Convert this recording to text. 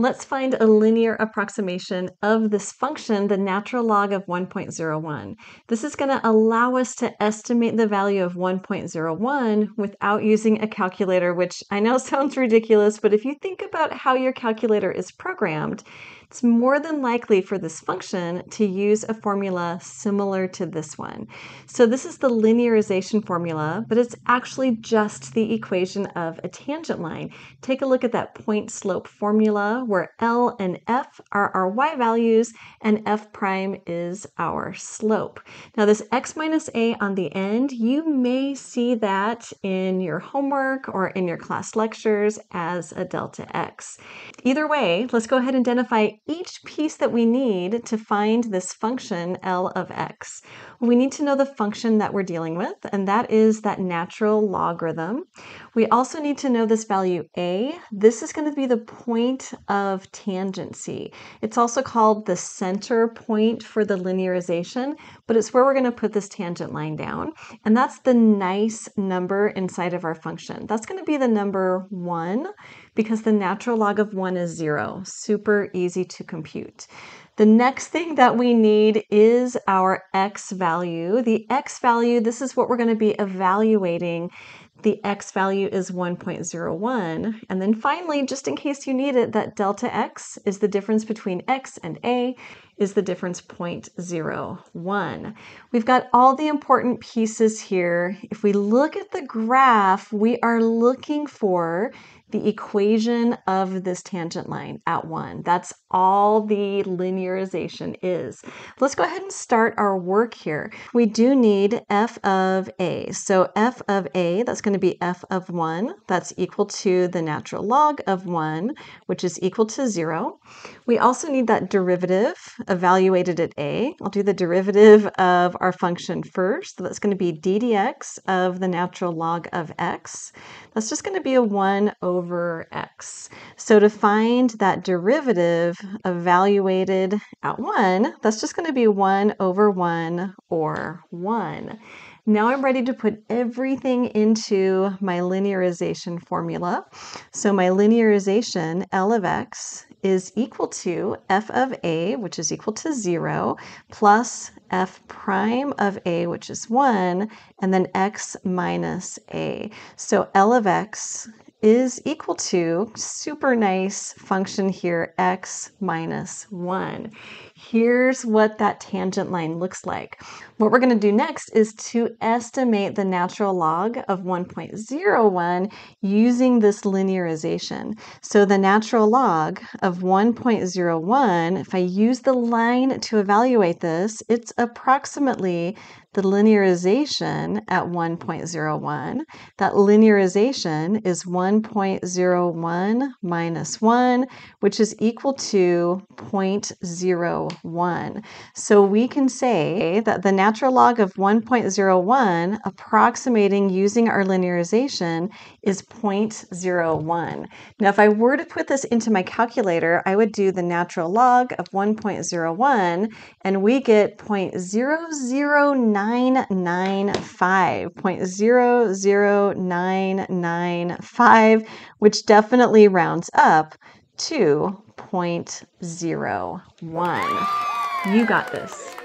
Let's find a linear approximation of this function, the natural log of 1.01. This is going to allow us to estimate the value of 1.01 without using a calculator, which I know sounds ridiculous, but if you think about how your calculator is programmed, it's more than likely for this function to use a formula similar to this one. So this is the linearization formula, but it's actually just the equation of a tangent line. Take a look at that point slope formula where L and F are our Y values and F prime is our slope. Now this X minus A on the end, you may see that in your homework or in your class lectures as a delta X. Either way, let's go ahead and identify each piece that we need to find this function L of X. We need to know the function that we're dealing with, and that is that natural logarithm. We also need to know this value A. This is going to be the point of tangency. It's also called the center point for the linearization, but it's where we're going to put this tangent line down, and that's the nice number inside of our function. That's going to be the number 1, because the natural log of 1 is 0. Super easy to compute. The next thing that we need is our X value. The X value, this is what we're going to be evaluating. The X value is 1.01. And then finally, just in case you need it, that delta X is the difference between X and A, is the difference 0.01. We've got all the important pieces here. If we look at the graph, we are looking for the equation of this tangent line at 1. That's all the linearization is. Let's go ahead and start our work here. We do need F of A. So F of A, that's going to be F of 1. That's equal to the natural log of 1, which is equal to 0. We also need that derivative evaluated at A. I'll do the derivative of our function first. So that's going to be d dx of the natural log of x. That's just going to be a 1 over x. So to find that derivative evaluated at 1, that's just going to be 1 over 1 or 1. Now I'm ready to put everything into my linearization formula. So my linearization, L of x, is equal to f of a, which is equal to 0, plus f prime of a, which is 1, and then x minus a. So L of x is equal to, super nice function here, x minus 1. Here's what that tangent line looks like. What we're going to do next is to estimate the natural log of 1.01 using this linearization. So the natural log of 1.01, if I use the line to evaluate this, it's approximately the linearization at 1.01. That linearization is 1.01 minus 1, which is equal to 0.01. So we can say that the natural log of 1.01, approximating using our linearization, is 0.01. Now, if I were to put this into my calculator, I would do the natural log of 1.01, and we get 0.00995, which definitely rounds up to 0.01. You got this.